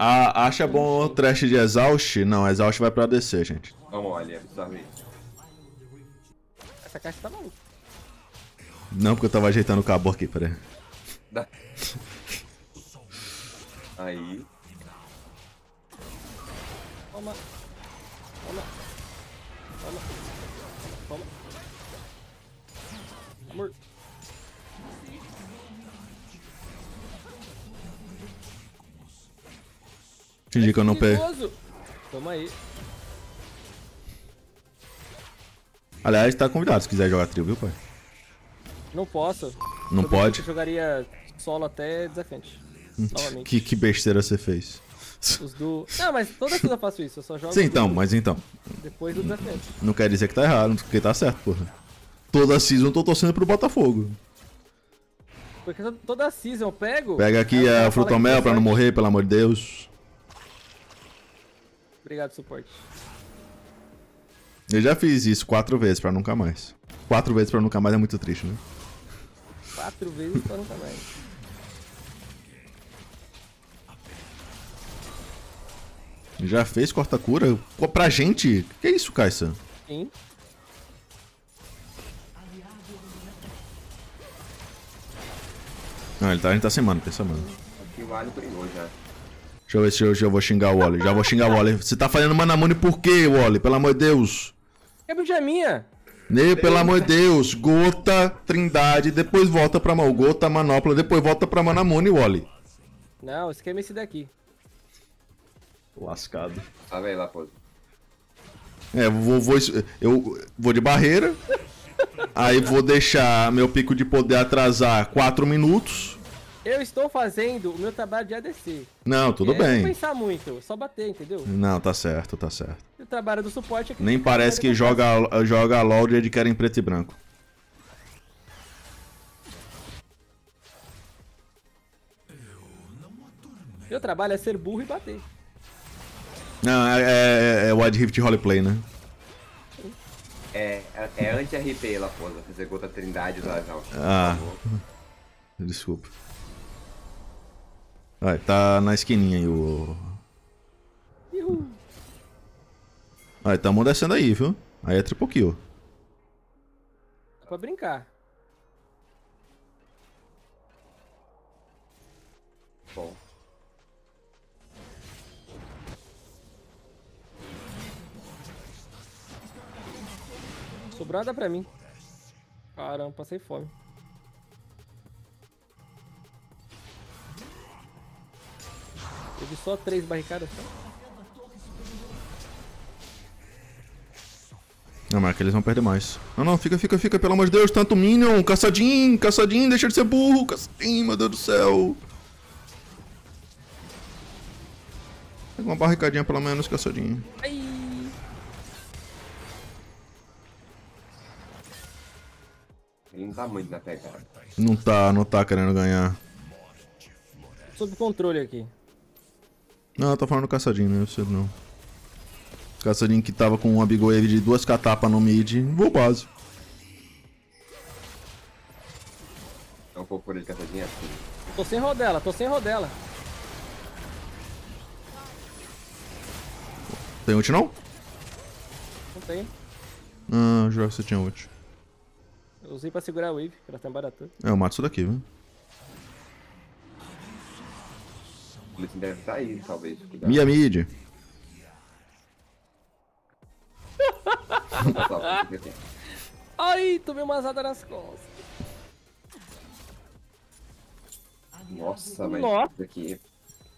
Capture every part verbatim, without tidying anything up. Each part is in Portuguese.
Ah, acha bom o Thresh de Exaust? Não, Exaust vai pra A D C, gente. Vamos lá, William, precisa ver. Essa caixa tá maluca. Não, porque eu tava ajeitando o cabo aqui, peraí. Aí. Toma. Toma. Toma. Toma. Amor. Fingi que eu não peguei. Toma aí. Aliás, tá convidado se quiser jogar trio, viu, pai? Não posso. Não eu pode? Eu jogaria solo até desafiante. Que, que besteira você fez. Os do... Não, mas toda coisa eu faço isso, eu só jogo... Sim, então, do... mas então... Depois do desafiante. Não quer dizer que tá errado, porque tá certo, porra. Toda season eu tô torcendo pro Botafogo. Porque toda season eu pego... Pega aqui a Frutomel pra não morrer, pelo amor de Deus. Obrigado, suporte. Eu já fiz isso quatro vezes pra nunca mais. Quatro vezes pra nunca mais é muito triste, né? Quatro vezes pra nunca mais. Já fez corta-cura? Pra gente? Que é isso, Kaisa? Sim. Não, ele tá, a gente tá sem mano, tá sem mano. Aqui o Galho brigou já. Deixa eu ver se eu, se eu vou xingar o Wally. Já vou xingar o Wally. Você tá fazendo Manamune por quê, Wally? Pelo amor de Deus. É a minha. Ney, pelo amor de Deus, Gota, Trindade, depois volta pra mão. Gota, Manopla, depois volta pra Manamune, Wally. Não, esquema esse daqui. Lascado. Tá vendo, Laposa? É, vou, vou, eu vou de barreira. Aí vou deixar meu pico de poder atrasar quatro minutos. Eu estou fazendo o meu trabalho de A D C. Não, tudo é, bem. Não pensar muito, só bater, entendeu? Não, tá certo, tá certo. O trabalho do suporte aqui. Nem parece que joga, joga a LOL de que era em preto e branco. Meu trabalho é ser burro e bater. Não, é, é, é wide rift roleplay, né? É, é anti-R P, Laposa. Zegota, Trindade, usar as altas. Ah, desculpa. Ah, tá na esquininha aí o... Uhum. Aí tá amodecendo aí, viu? Aí é triple kill. Dá pra brincar. Bom. Sobrada pra mim. Caramba, passei fome. Eu vi só três barricadas. Não, mas eles vão perder mais. Não, não, fica, fica, fica, pelo amor de Deus, tanto Minion, Caçadinho, Caçadinho, deixa de ser burro, Caçadinho, meu Deus do céu. Pega uma barricadinha pelo menos, Caçadinho. Ai. Ele não tá muito na pegada. Não tá, não tá querendo ganhar. Sob controle aqui. Não, eu tô falando do Caçadinho, né? Eu sei não. Caçadinho que tava com uma big wave de duas catapas no mid. Vou base. Não vou por ele, Caçadinho. Tô sem rodela, tô sem rodela. Tem ult não? Não tem. Ah, eu jurava que você tinha ult. Eu usei pra segurar a wave, que ela tá barata. É, eu mato isso daqui, viu? O Leicindra deve sair, talvez. Cuidado. Minha mid. Ai, tomei uma azada nas costas. Nossa, mas Nossa. Isso aqui...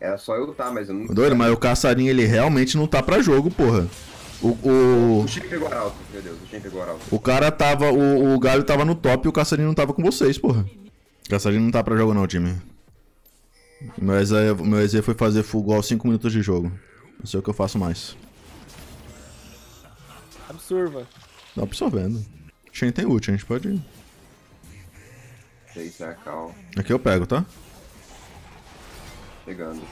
Era só eu lutar, mas eu não... Doido, mas o Caçadinho, ele realmente não tá pra jogo, porra. O... O, o Chico pegou arauto, meu Deus, o Shane pegou arauto. O cara tava... O, o Galho tava no top e o Caçadinho não tava com vocês, porra. O Caçadinho não tá pra jogo não, time. Meu E Z, meu E Z foi fazer full aos cinco minutos de jogo. Não sei o que eu faço mais. Absorva. Tá absorvendo. Shane tem ult, a gente pode ir. Aqui eu pego, tá? Pegando.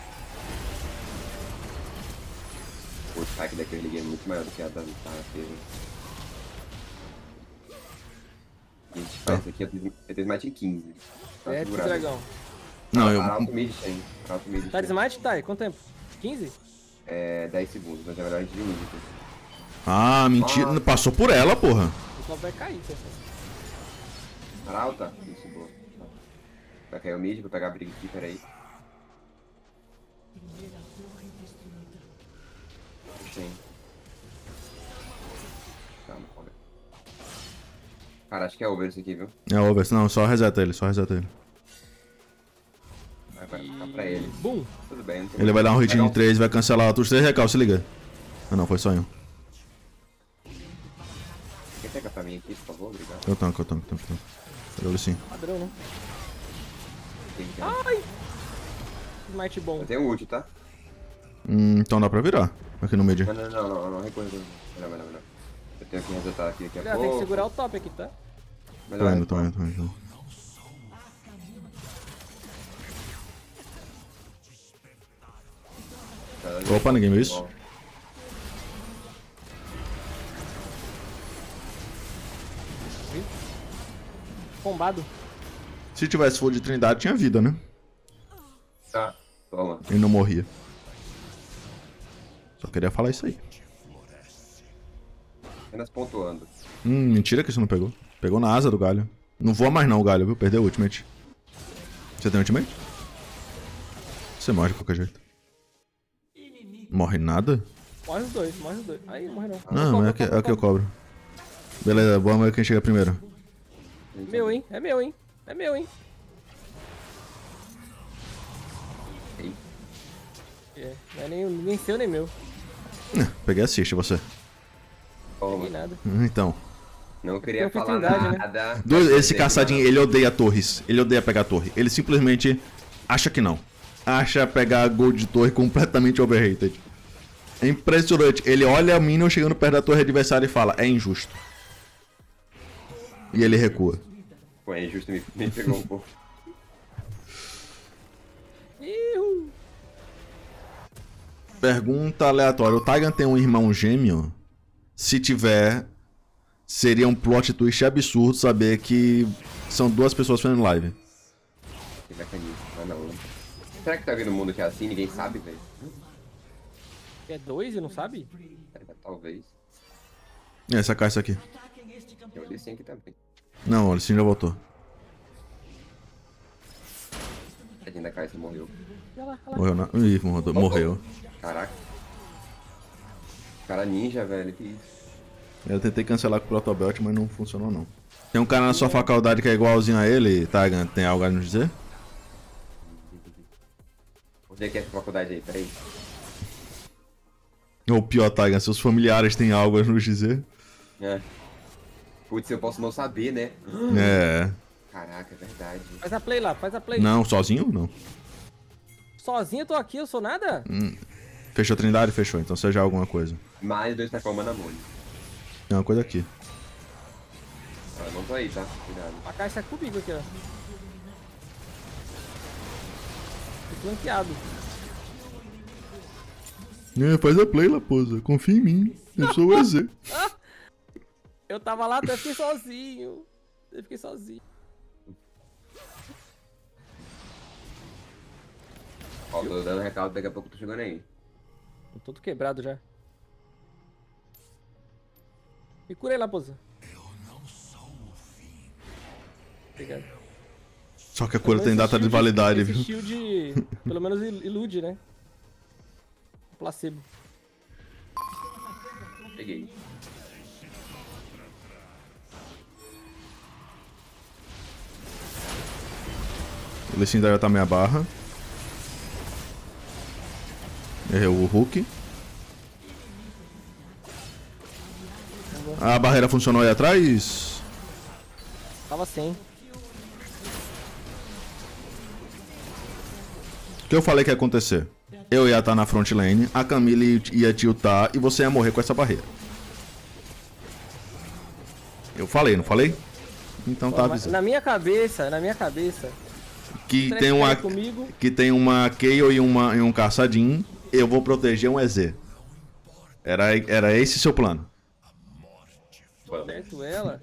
O ataque daquele game é muito maior do que a da Vitana. A gente faz isso aqui, eu tenho mais de quinze. É, dragão. Não, eu... Tá desmate, Thay? Quanto tempo? quinze? É, dez segundos, mas é melhor a gente de um minuto. Ah, mentira. Ah. Passou por ela, porra. O copo vai cair, tá? Para alta? Isso, boa. Vai cair o mid, vou pegar a briga aqui, peraí. Sim. Calma, calma. Cara, acho que é over isso aqui, viu? É over, não, só reseta ele, só reseta ele. Vai ficar pra ele. Bum! Tudo bem, não tem ele problema. Vai dar um hit de três, vai cancelar os três recalques, se liga. Ah não, foi só um. Quer pegar pra mim aqui, por favor? Obrigado. Eu tanco, eu tanco, eu tanco. Eu olho sim. Padrão, não? Ai! Smart bom. Eu tenho ult, tá? Hum, então dá pra virar. Aqui no mid. Não, não, não, não, não recorre. Não, não, não. Eu tenho que resetar aqui daqui a pouco. Tem que segurar o top aqui, tá? Tô indo, tô indo, tô indo. Opa, ninguém viu isso? Combado. Se tivesse full de trindade, tinha vida, né? Tá, toma. Ele não morria. Só queria falar isso aí. Apenas pontuando. Hum, mentira que isso não pegou. Pegou na asa do Galho. Não voa mais não o Galho, viu? Perdeu o ultimate. Você tem ultimate? Você morre de qualquer jeito. Morre nada? Morre os dois, morre os dois. Aí, morre não. Não, não, é o que eu, eu cobro. Beleza, vamos ver quem chega primeiro. Meu, hein? É meu, hein? É meu, hein? É, não é nem, nem seu nem meu. Peguei assiste você. Oh, peguei nada. Então. Não queria falar nada. Né? Do, esse caçadinho, ele odeia torres. Ele odeia pegar torre. Ele simplesmente acha que não. Acha pegar gold de torre completamente overrated. É impressionante. Ele olha a minion chegando perto da torre adversária e fala, é injusto. E ele recua. Pô, é injusto, me, me pegou um pouco. Pergunta aleatória. O Tayggan tem um irmão gêmeo? Se tiver, seria um plot twist absurdo saber que são duas pessoas fazendo live. Ah, não. Será que tá vendo o mundo que é assim? Ninguém sabe, velho. É dois e não sabe? Talvez. É, sacar isso aqui. Eu olhei sim aqui também. Não, o Alicine já voltou. A gente da Kaisa morreu. Morreu na... Ih, morreu. morreu. Caraca. Cara ninja, velho, que isso. Eu tentei cancelar com o protobelt, mas não funcionou não. Tem um cara na sua faculdade que é igualzinho a ele, Tayggan, tem algo a nos dizer? Onde é que é essa faculdade aí, peraí. Ou pior, Tayggan, seus familiares têm algo a nos dizer? É. Putz, eu posso não saber, né? É. Caraca, é verdade. Faz a play lá, faz a play. Não, sozinho ou não? Sozinho eu tô aqui, eu sou nada? Hum. Fechou Trindade? Fechou, então seja alguma coisa. Mais dois tá com a Manamune. Tem uma coisa aqui. Ah, não tô aí, tá? Cuidado. A caixa tá comigo aqui, ó. Tô flanqueado. É, faz a play, Laposa. Confia em mim. Eu sou o E Z. Eu tava lá, eu fiquei sozinho. Eu fiquei sozinho. Ó, tô dando recado, daqui a pouco tô chegando aí. Tô todo quebrado já. Me cura aí, Laposa. Obrigado. Só que a cura tem data de validade, viu? Shield pelo menos ilude, né? Placebo. Peguei. O Leicindra já tá meia barra. Errei o Hulk. A barreira funcionou aí atrás? Tava sem. O que eu falei que ia acontecer? Eu ia estar na front lane, a Camille ia tiltar e você ia morrer com essa barreira. Eu falei, não falei? Então tá avisado. Na minha cabeça, na minha cabeça. Que tem uma, que tem uma Kayle e, uma, e um Caçadinho. Eu vou proteger um E Z. Era, era esse seu plano. Certo, ela.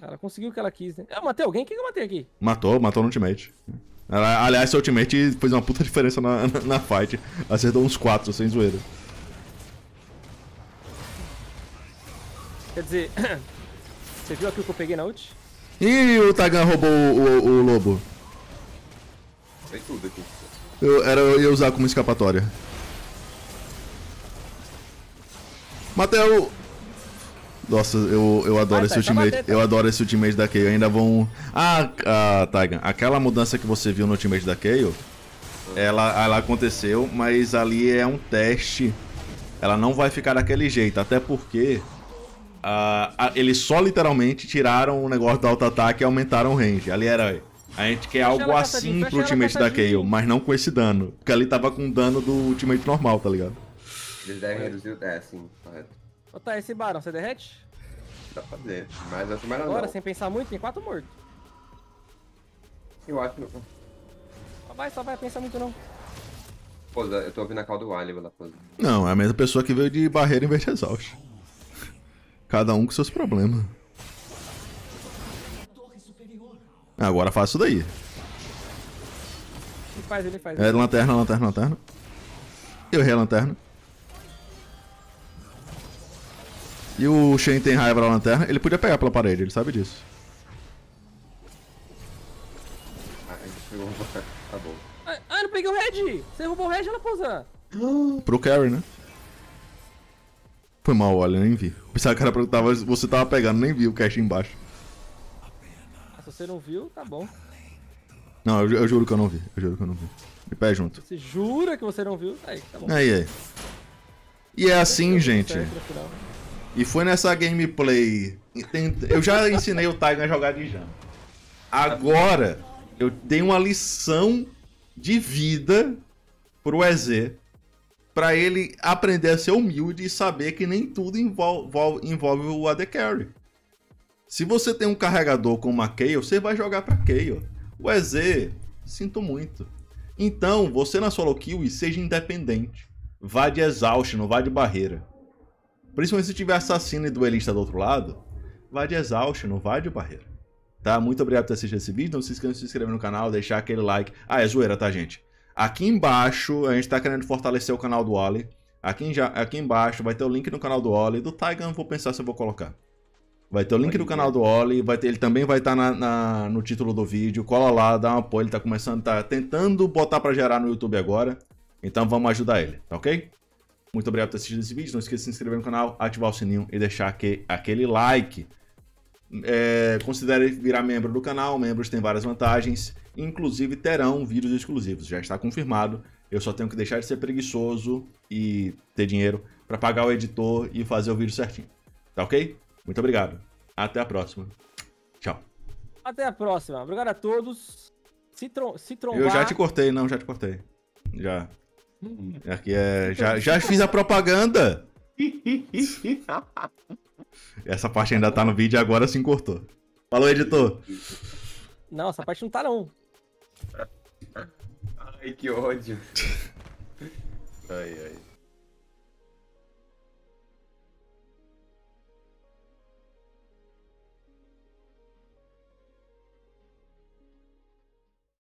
Ela conseguiu o que ela quis, né? Eu matei alguém? Quem que eu matei aqui? Matou, matou no ultimate. Ela, aliás, seu ultimate fez uma puta diferença na, na, na fight. Acertou uns quatro, sem zoeira. Quer dizer, você viu aquilo que eu peguei na ult? Ih, o Tayggan roubou o, o, o lobo. Tem tudo aqui. Eu, era, eu ia usar como escapatória. Matei o... Nossa, eu, eu adoro ah, esse tá, ultimate. Tá, tá. Eu adoro esse ultimate da Kayle. Ainda vão... Ah, ah, Tayggan, aquela mudança que você viu no ultimate da Kayle, ela, ela aconteceu, mas ali é um teste. Ela não vai ficar daquele jeito, até porque... Ah, eles só literalmente tiraram o negócio do auto-ataque e aumentaram o range. Ali era... A gente quer algo assim pro ultimate da Kayle, mas não com esse dano. Porque ali tava com dano do ultimate normal, tá ligado? Eles devem reduzir o dano, sim, correto. Ô tá, esse barão, você derrete? Dá pra fazer, mas acho melhor não. Agora, sem pensar muito, tem quatro mortos. Eu acho que não. Só vai, só vai, pensa muito não. Pô, eu tô ouvindo a call do Wally, Laposa. Não, é a mesma pessoa que veio de barreira em vez de exaust. Cada um com seus problemas. Agora faço isso daí. Ele faz, ele faz. É, lanterna, lanterna, lanterna. Eu errei a lanterna. E o Shane tem raiva da lanterna. Ele podia pegar pela parede, ele sabe disso. Ah, eu não peguei o Red! Você roubou o Red, Laposa? Pro carry, né? Foi mal, olha, nem vi. Pensava que era pra... Tava, você tava pegando, nem vi o cash embaixo. Se você não viu, tá bom. Não, eu, eu juro que eu não vi. Eu juro que eu não vi. Me pé junto. Você jura que você não viu? Aí, tá bom. Aí, aí. E é assim, gente. E foi nessa gameplay. Eu já ensinei o Tayggan a jogar de Jano. Agora, eu tenho uma lição de vida pro E Z. Pra ele aprender a ser humilde e saber que nem tudo envolve, envolve o A D Carry. Se você tem um carregador como a Kayle, você vai jogar pra Kayle. O E Z, sinto muito. Então, você na solo kill e seja independente. Vá de exaust, não vá de barreira. Principalmente se tiver assassino e duelista do outro lado, vá de exaust, não vá de barreira. Tá? Muito obrigado por assistir esse vídeo. Não se esqueça de se inscrever no canal, deixar aquele like. Ah, é zoeira, tá, gente? Aqui embaixo, a gente tá querendo fortalecer o canal do Wally. Aqui, aqui embaixo vai ter o link no canal do Wally. Do Tayggan, vou pensar se eu vou colocar. Vai ter o link do canal do Wally, vai ter, ele também vai estar na, na, no título do vídeo. Cola lá, dá um apoio, ele tá começando, tá tentando botar pra gerar no YouTube agora. Então vamos ajudar ele, tá ok? Muito obrigado por ter assistido esse vídeo, não esqueça de se inscrever no canal, ativar o sininho e deixar aqui, aquele like. É, considere virar membro do canal, membros têm várias vantagens, inclusive terão vídeos exclusivos, já está confirmado. Eu só tenho que deixar de ser preguiçoso e ter dinheiro pra pagar o editor e fazer o vídeo certinho, tá ok? Muito obrigado. Até a próxima. Tchau. Até a próxima. Obrigado a todos. Se, trom se trombar... Eu já te cortei. Não, já te cortei. Já. Aqui é... Já, já fiz a propaganda. Essa parte ainda tá no vídeo e agora sim cortou. Falou, editor. Não, essa parte não tá, não. Ai, que ódio. Ai, ai.